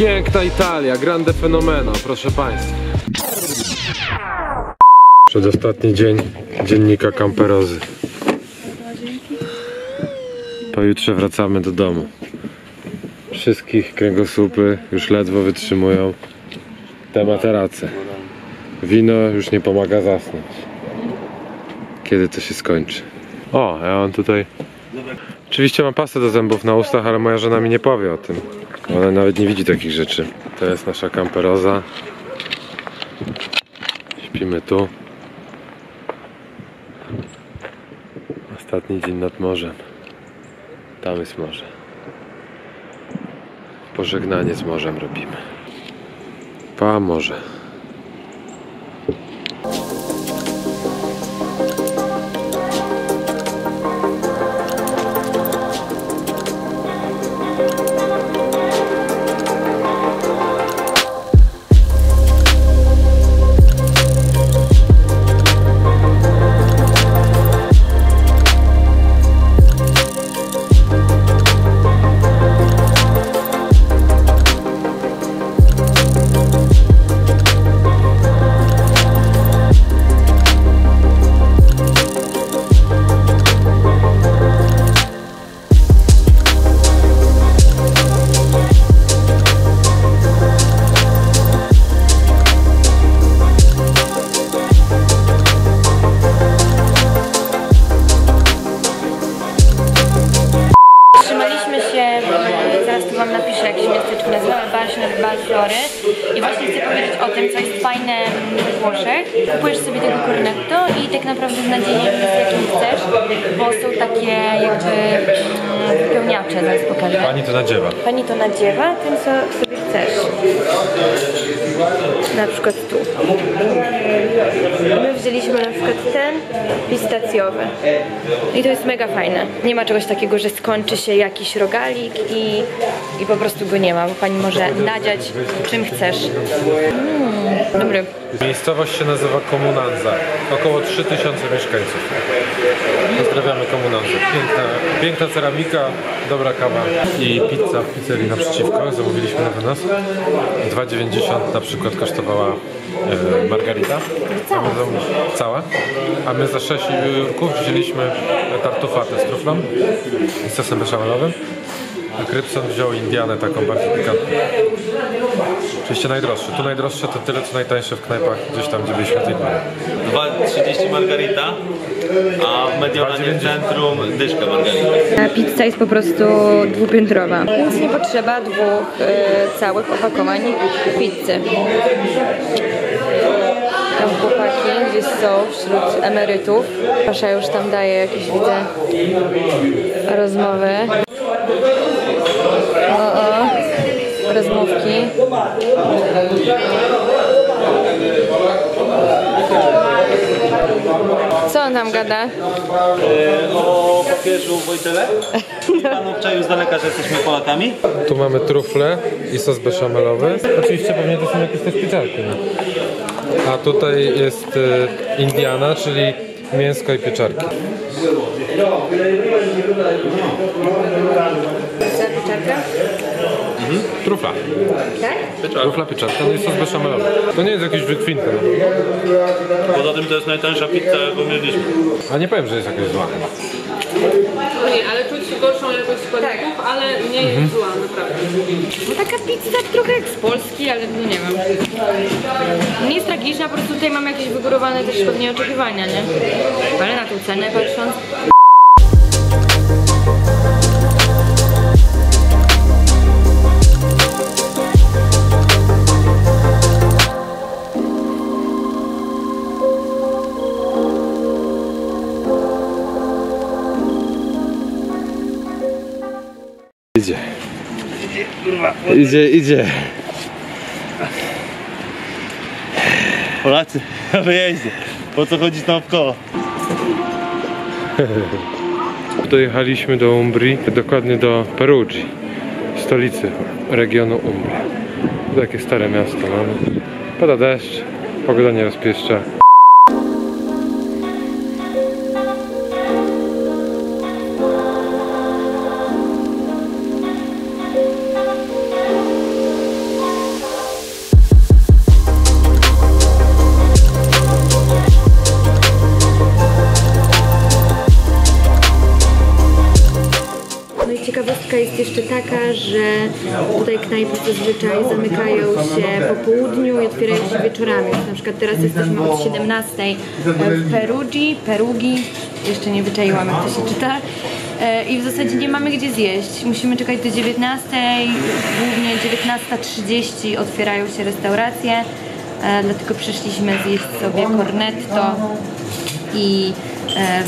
Piękna Italia, grande fenomeno, proszę Państwa. Przedostatni dzień dziennika Kamperozy. Pojutrze wracamy do domu. Wszystkich kręgosłupy już ledwo wytrzymują te materace. Wino już nie pomaga zasnąć. Kiedy to się skończy? O, ja mam tutaj... Oczywiście mam pastę do zębów na ustach, ale moja żona mi nie powie o tym. Ona nawet nie widzi takich rzeczy. To jest nasza Kamperoza. Śpimy tu. Ostatni dzień nad morzem. Tam jest morze. Pożegnanie z morzem robimy. Pa morze. I właśnie chcę powiedzieć o tym, co jest fajne w Włoszech. Kupujesz sobie tego cornetto i tak naprawdę z nadzieją, jakim chcesz, bo są takie jakby wypełniacze, zaraz pokażę. Pani to nadziewa. Pani to nadziewa tym, co sobie chcesz. Na przykład tu. My wzięliśmy na przykład ten pistacjowy. I to jest mega fajne. Nie ma czegoś takiego, że skończy się jakiś rogalik i po prostu go nie ma, bo pani może nadziać czym chcesz. Dobry. Miejscowość się nazywa Komunanza. Około 3000 mieszkańców. Pozdrawiamy Komunanzę. Piękna ceramika, dobra kawa i pizza w pizzerii naprzeciwko. Zamówiliśmy na wynos. 2,90 na przykład kosztowała margarita. Cała. A my za 6 jurków wzięliśmy tartufatę z truflą i sosem beszamelowym. A Krypson wziął Indianę taką bardziej pikantną. Oczywiście najdroższe. Tu najdroższe to tyle, co najtańsze w knajpach, gdzieś tam, gdzie byliśmy tej pory. 2,30 margarita, a w Mediolanie centrum dyszka margarita. Pizza jest po prostu dwupiętrowa. Nic nie potrzeba dwóch całych opakowań pizzy. Tam chłopaki gdzieś są wśród emerytów. Pasza już tam daje jakieś, widzę, rozmowy. Rozmówki. Co on tam gada? O Papieżu Wojtyle? Panu obczaju z daleka, że jesteśmy Polakami. Tu mamy trufle i sos beszamelowy. Oczywiście pewnie to są jakieś też pieczarki. A tutaj jest Indiana, czyli mięsko i pieczarki. Trufla. Tak? Pieczarka. Trufla, pieczarka, no i sos beszamelowy. To nie jest jakiś wykwintny. Poza tym to jest najtańsza pizza, jaką mieliśmy. A nie powiem, że jest jakaś zła. Nie, ale czuć gorszą jakość składników, tak. Ale nie jest zła, naprawdę. No taka pizza trochę jak z Polski, ale no nie wiem. Nie jest tragiczna, po prostu tutaj mam jakieś wygórowane też pewnie oczekiwania, nie? Ale na tą cenę patrząc... Idzie. Idzie. Polacy na wyjeździe. Po co chodzić naokoło? Dojechaliśmy do Umbrii, dokładnie do Perugii, stolicy regionu Umbria. Takie stare miasto mamy. Pada deszcz, pogoda nie rozpieszcza. jest jeszcze taka, że tutaj knajpy zazwyczaj zamykają się po południu i otwierają się wieczorami. Na przykład teraz jesteśmy od 17:00 w Perugii, jeszcze nie wyczaiłam, jak to się czyta. I w zasadzie nie mamy gdzie zjeść. Musimy czekać do 19:00, głównie 19:30 otwierają się restauracje. Dlatego przyszliśmy zjeść sobie cornetto i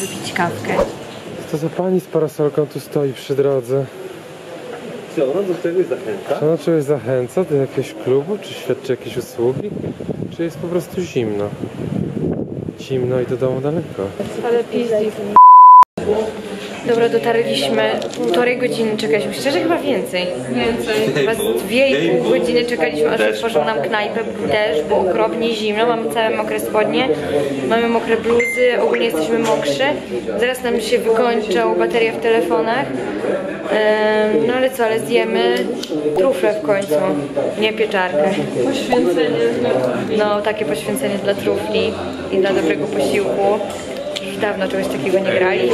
wypić kawkę. Co za pani z parasolką tu stoi przy drodze? Czy ona do czegoś zachęca? Czy ona czegoś zachęca? Do jakiegoś klubu? Czy świadczy jakieś usługi? Czy jest po prostu zimno? Zimno i do domu daleko. Ale piździ. Dobra, dotarliśmy. 1,5 godziny czekaliśmy. Szczerze chyba więcej. Chyba 2,5 godziny czekaliśmy, aż otworzył nam knajpę. Też było okropnie zimno. Mamy całe mokre spodnie. Mamy mokre bluzy. Ogólnie jesteśmy mokrzy. Zaraz nam się wykończą baterie w telefonach. No ale co, ale zjemy trufle w końcu. Nie pieczarkę. Poświęcenie. No, takie poświęcenie dla trufli i dla dobrego posiłku. Dawno czegoś takiego nie grali,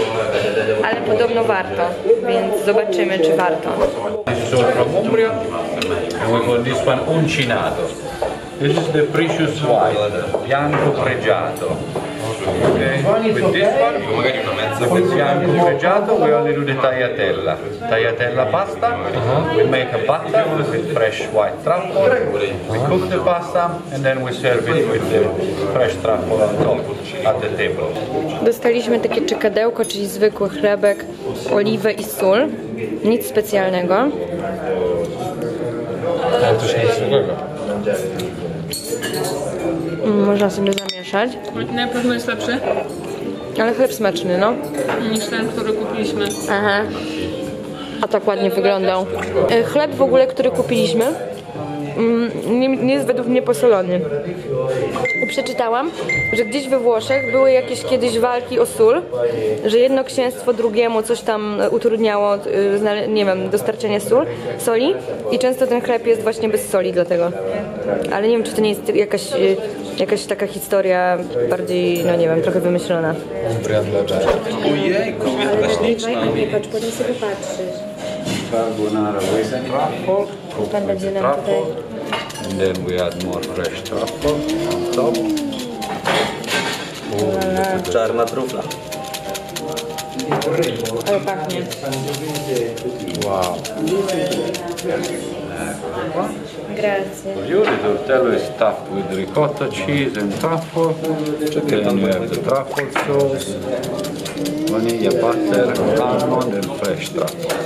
ale podobno warto, więc zobaczymy, czy warto. This is the precious white, bianco pregiato. Okay. With this one, with bianco pregiato, we only do the tagliatella. Tagliatella pasta, we make a batter with fresh white truffle, we cook the pasta, and then we serve it with the fresh truffle on top at the table. Dostaliśmy takie czekadełko, czyli zwykły chlebek, oliwę i sól. Nic specjalnego. Ale też nic innego. Można sobie zamieszać. Na pewno jest lepszy. Ale chleb smaczny, no. Niż ten, który kupiliśmy. Aha. A tak ładnie wyglądał. Chleb w ogóle, który kupiliśmy, nie jest według mnie posolony. Przeczytałam, że gdzieś we Włoszech były jakieś kiedyś walki o sól, że jedno księstwo drugiemu coś tam utrudniało, nie wiem, dostarczenie soli i często ten chleb jest właśnie bez soli dlatego. Ale nie wiem, czy to nie jest jakaś taka historia bardziej, no nie wiem, trochę wymyślona. Ojej, kobieta leśniczna. Patrz, potem sobie patrzysz. Pan będzie nam tutaj... And then we add more fresh truffle on top. Czarna trufla. Ale pachnie. Wow. Grazie. Usually the tortello is stuffed with ricotta cheese and truffle. Then we have the truffle sauce, vanilla butter, almond and fresh truffle.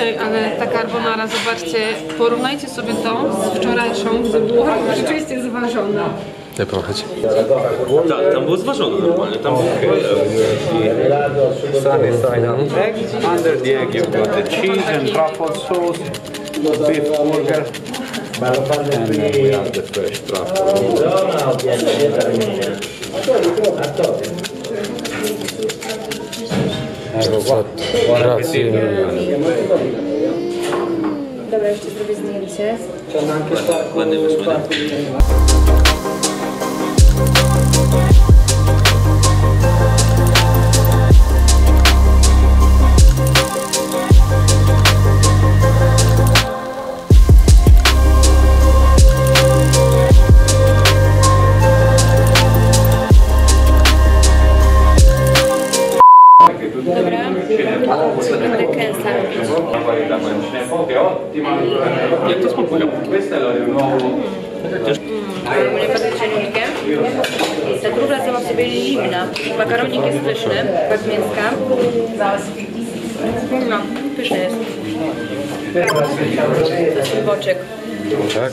Ej, ale ta carbonara, zobaczcie, porównajcie sobie to z wczorajszą, gdzie była rzeczywiście zważona. Nie pochodź. Tak, tam było zważone normalnie, tam było sunny side up egg, under the egg you've got the cheese and truffle sauce, beef burger. Dobra, jeszcze zrobię zdjęcie. Jak to smakuje? Mnie patrzcie unikiem. Ta trufla sama w sobie jest zimna. Makaronik jest pyszny, bez mięska. No, pyszny jest. To jest ten boczek. Tak?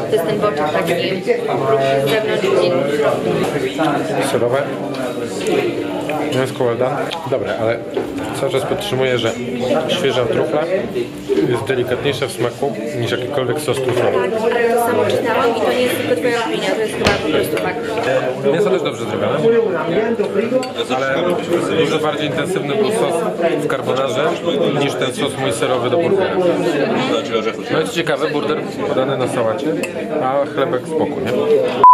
To jest ten boczek taki z zewnątrz. Surowe. Nie jest kolda. Dobra, ale cały czas podtrzymuję, że świeża trufla jest delikatniejsza w smaku niż jakikolwiek sos truflowy. Tak, ale to samo czytałam i to nie jest tylko twoja opinia, to jest chyba po prostu fakt. Mięso też dobrze zrobione, ale dużo bardziej intensywny był sos w carbonarze niż ten sos mój serowy do burgera. No i ciekawe, burger podany na sałacie, a chlebek spoko, nie?